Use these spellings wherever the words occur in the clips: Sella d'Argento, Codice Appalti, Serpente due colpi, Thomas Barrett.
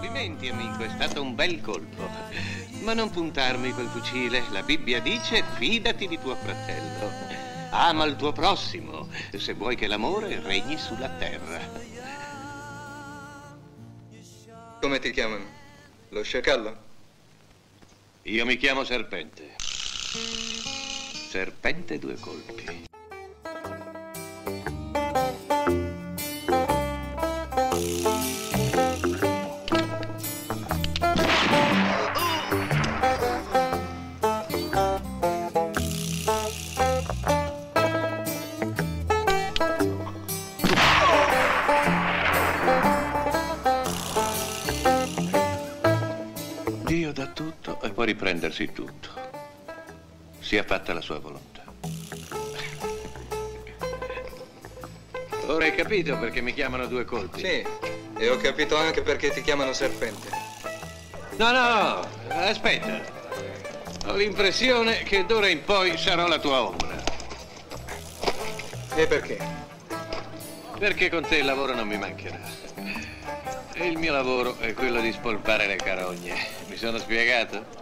Complimenti, amico, è stato un bel colpo. Ma non puntarmi col fucile. La Bibbia dice: fidati di tuo fratello, ama il tuo prossimo, se vuoi che l'amore regni sulla terra. Come ti chiamano? Lo sciacallo? Io mi chiamo Serpente. Serpente due colpi. Dio dà tutto e può riprendersi tutto. Sia fatta la sua volontà. Ora hai capito perché mi chiamano due colpi? Sì, e ho capito anche perché ti chiamano Serpente. No, no, aspetta. Ho l'impressione che d'ora in poi sarò la tua ombra. E perché? Perché con te il lavoro non mi mancherà. E il mio lavoro è quello di spolpare le carogne. Mi sono spiegato?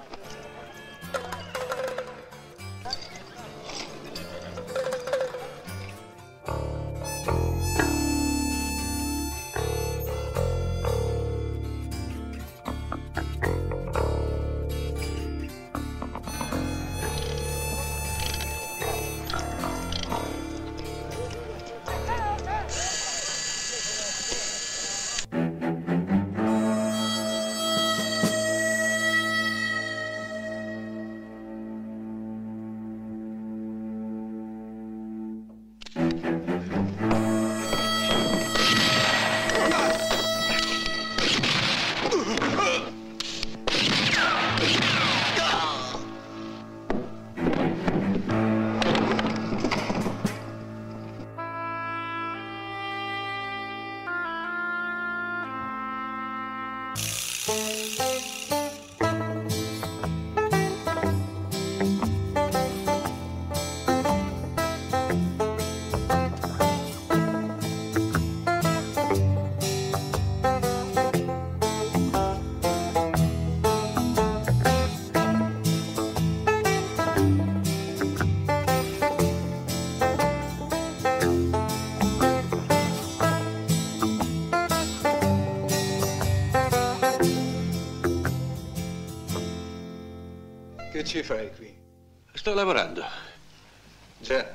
Che ci fai qui? Sto lavorando. Già.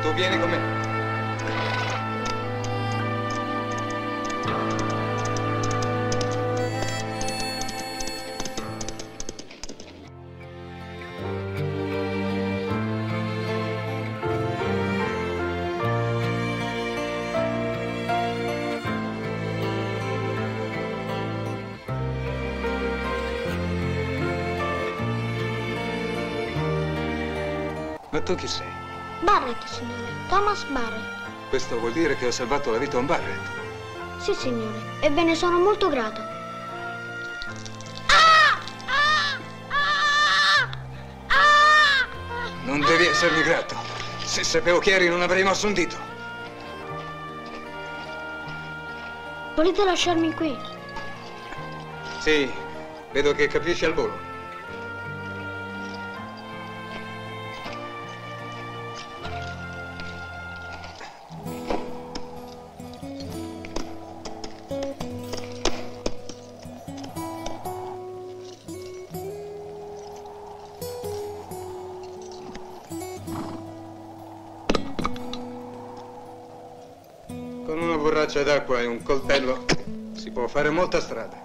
Tu vieni con me. Ma tu chi sei? Barrett, signore. Thomas Barrett. Questo vuol dire che ho salvato la vita a un Barrett? Sì, signore, e ve ne sono molto grata. Non devi essermi grato. Se sapevo chi eri non avrei mosso un dito. Volete lasciarmi qui? Sì, vedo che capisci al volo. Con una borraccia d'acqua e un coltello si può fare molta strada.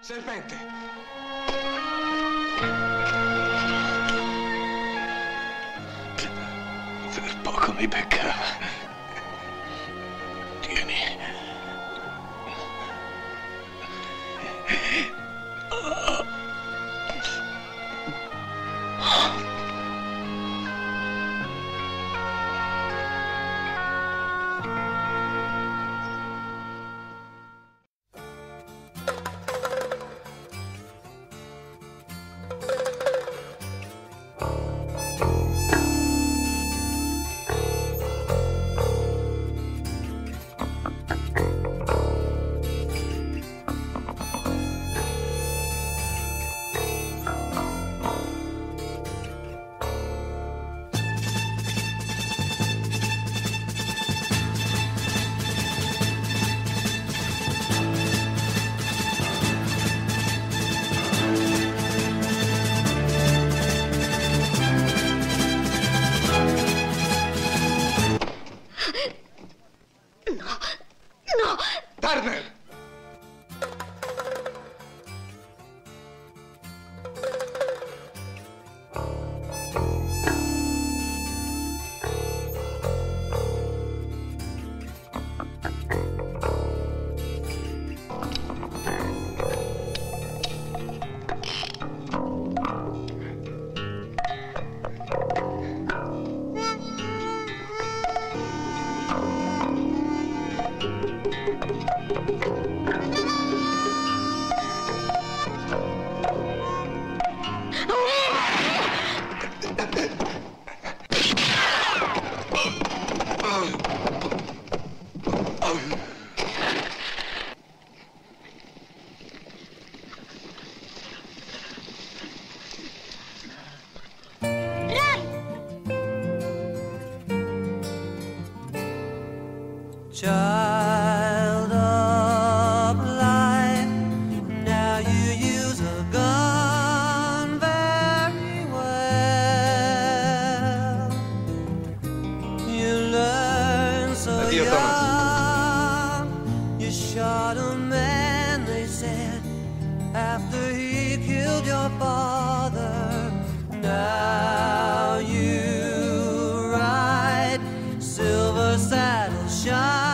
Serpente! Per poco mi beccava. Tieni. child of light. Now you use a gun very well. You learn so young. You shot a man, they said, after he killed your father. Now you ride silver saddle shine.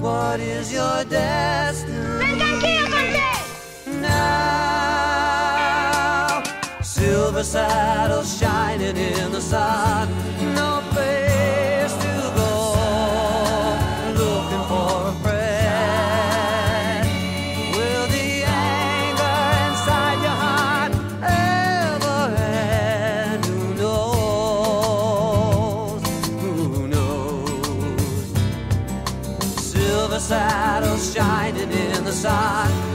What is your destiny? Vengo anch'io con te! Now, silver saddles shining in the sun, no place to go, looking for a friend. Will the anger inside your heart ever end? Who knows? Who knows? Silver saddles shining in the sun.